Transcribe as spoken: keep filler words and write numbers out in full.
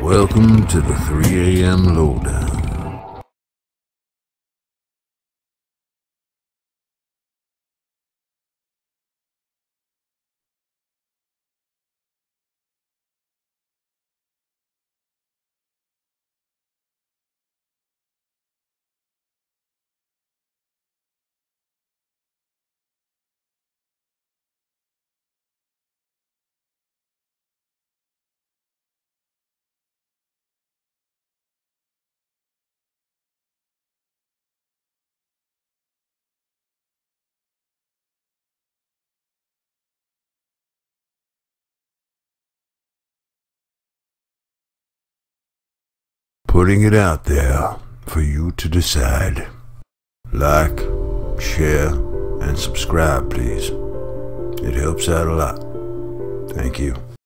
Welcome to the three A M Lowdown. Putting it out there for you to decide. Like, share, and subscribe, please. It helps out a lot. Thank you.